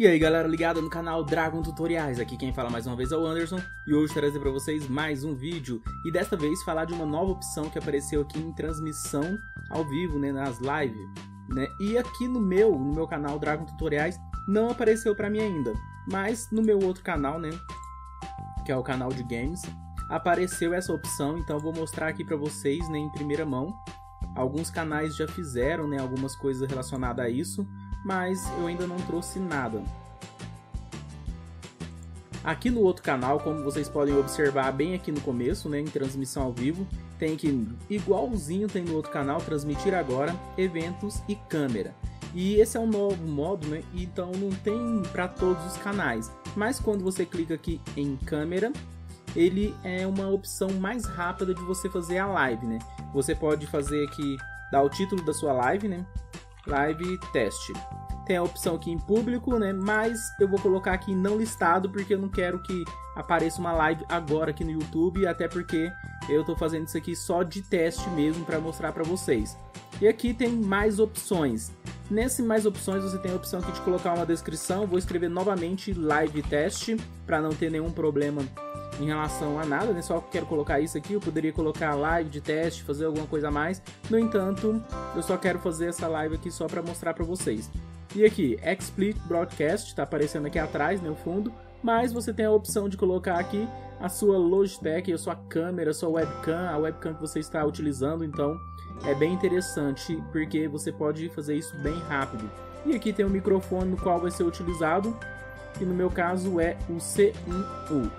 E aí galera ligada no canal Dragon Tutoriais, aqui quem fala mais uma vez é o Anderson e hoje trazer para vocês mais um vídeo e desta vez falar de uma nova opção que apareceu aqui em transmissão ao vivo, né, nas lives, né? E aqui no meu canal Dragon Tutoriais não apareceu para mim ainda, mas no meu outro canal, né, que é o canal de games, apareceu essa opção, então eu vou mostrar aqui para vocês, né, em primeira mão. Alguns canais já fizeram, né, algumas coisas relacionadas a isso, mas eu ainda não trouxe nada. Aqui no outro canal, como vocês podem observar bem aqui no começo, né, em transmissão ao vivo, tem que, igualzinho tem no outro canal, transmitir agora, eventos e câmera. E esse é um novo modo, né, então não tem para todos os canais, mas quando você clica aqui em câmera, ele é uma opção mais rápida de você fazer a live, né? Você pode fazer aqui, dar o título da sua live, né? Live teste. Tem a opção aqui em público, né? Mas eu vou colocar aqui em não listado porque eu não quero que apareça uma live agora aqui no YouTube, até porque eu tô fazendo isso aqui só de teste mesmo para mostrar para vocês. E aqui tem mais opções. Nesse mais opções você tem a opção aqui de colocar uma descrição. Vou escrever novamente live teste para não ter nenhum problema em relação a nada, né? Só quero colocar isso aqui. Eu poderia colocar live de teste, fazer alguma coisa a mais. No entanto, eu só quero fazer essa live aqui só para mostrar para vocês. E aqui, XSplit Broadcast, tá aparecendo aqui atrás, né, no fundo. Mas você tem a opção de colocar aqui a sua Logitech, a sua câmera, a webcam que você está utilizando. Então, é bem interessante, porque você pode fazer isso bem rápido. E aqui tem o microfone no qual vai ser utilizado, que no meu caso é o C1U.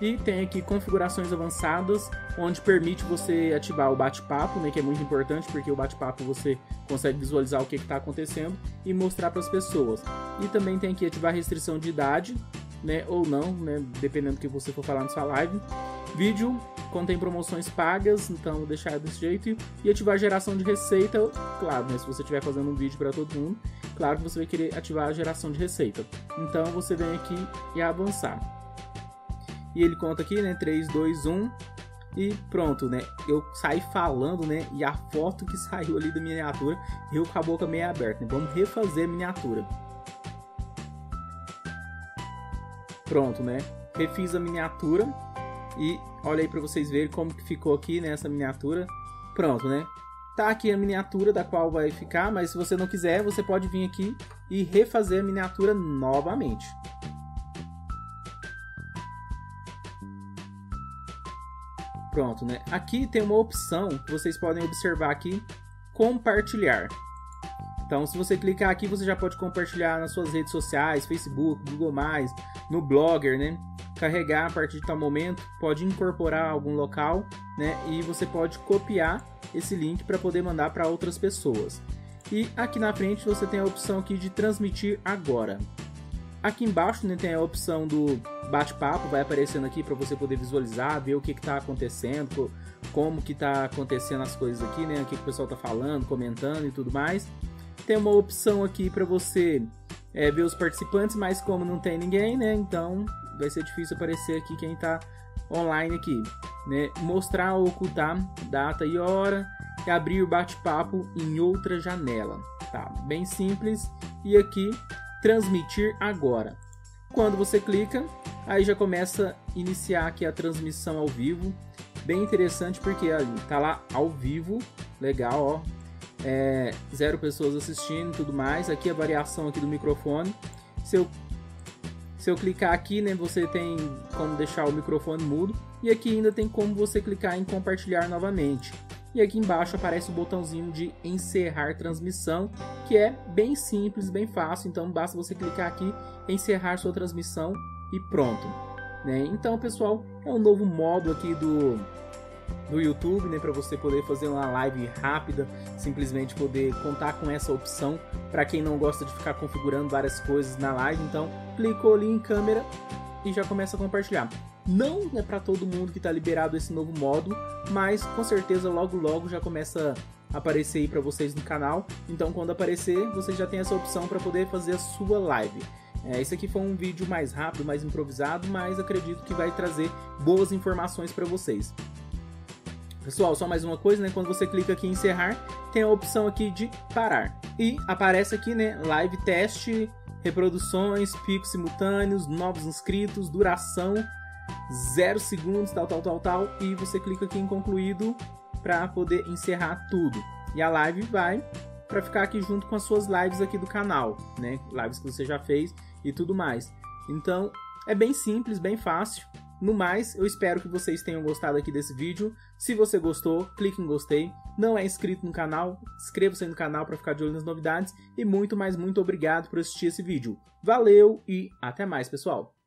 E tem aqui configurações avançadas, onde permite você ativar o bate-papo, né, que é muito importante, porque o bate-papo você consegue visualizar o que está acontecendo e mostrar para as pessoas. E também tem aqui ativar restrição de idade, né, ou não, né, dependendo do que você for falar na sua live. Vídeo contém promoções pagas, então deixar desse jeito. E ativar geração de receita, claro, né, se você estiver fazendo um vídeo para todo mundo, claro que você vai querer ativar a geração de receita. Então você vem aqui e avançar. E ele conta aqui, né, 3, 2, 1 e pronto, né, eu saí falando, né, e a foto que saiu ali da miniatura, eu com a boca meio aberta, né? Vamos refazer a miniatura. Pronto, né, refiz a miniatura e olha aí pra vocês verem como que ficou aqui, né, essa miniatura. Pronto, né, tá aqui a miniatura da qual vai ficar, mas se você não quiser, você pode vir aqui e refazer a miniatura novamente. Pronto, né? Aqui tem uma opção que vocês podem observar aqui, compartilhar. Então, se você clicar aqui, você já pode compartilhar nas suas redes sociais, Facebook, Google+, no Blogger, né? Carregar a partir de tal momento, pode incorporar algum local, né? E você pode copiar esse link para poder mandar para outras pessoas. E aqui na frente você tem a opção aqui de transmitir agora. Aqui embaixo, né, tem a opção do bate-papo, vai aparecendo aqui para você poder visualizar, ver o que está acontecendo, como que está acontecendo as coisas aqui, né, o que o pessoal está falando, comentando e tudo mais. Tem uma opção aqui para você ver os participantes, mas como não tem ninguém, né, então vai ser difícil aparecer aqui quem está online aqui, né? Mostrar ou ocultar data e hora e abrir o bate-papo em outra janela, tá? Bem simples. E aqui transmitir agora. Quando você clica, aí já começa a iniciar aqui a transmissão ao vivo. Bem interessante porque tá lá ao vivo, legal, ó. 0 pessoas assistindo e tudo mais. Aqui a variação aqui do microfone. Se eu clicar aqui, né, você tem como deixar o microfone mudo. E aqui ainda tem como você clicar em compartilhar novamente. E aqui embaixo aparece o botãozinho de encerrar transmissão, que é bem simples, bem fácil. Então basta você clicar aqui, encerrar sua transmissão e pronto, né? Então, pessoal, é um novo modo aqui do YouTube, né, para você poder fazer uma live rápida, simplesmente poder contar com essa opção para quem não gosta de ficar configurando várias coisas na live. Então, clicou ali em câmera e já começa a compartilhar. Não é para todo mundo que está liberado esse novo modo, mas com certeza logo logo já começa a aparecer aí para vocês no canal. Então quando aparecer, você já tem essa opção para poder fazer a sua live. Esse aqui foi um vídeo mais rápido, mais improvisado, mas acredito que vai trazer boas informações para vocês. Pessoal, só mais uma coisa, né? Quando você clica aqui em encerrar, tem a opção aqui de parar. E aparece aqui, né, live teste, reproduções, picos simultâneos, novos inscritos, duração, 0 segundos, tal, e você clica aqui em concluído para poder encerrar tudo. E a live vai para ficar aqui junto com as suas lives aqui do canal, né? Lives que você já fez e tudo mais. Então, é bem simples, bem fácil. No mais, eu espero que vocês tenham gostado aqui desse vídeo. Se você gostou, clique em gostei. Não é inscrito no canal, inscreva-se no canal para ficar de olho nas novidades. E muito, mas muito obrigado por assistir esse vídeo. Valeu e até mais, pessoal!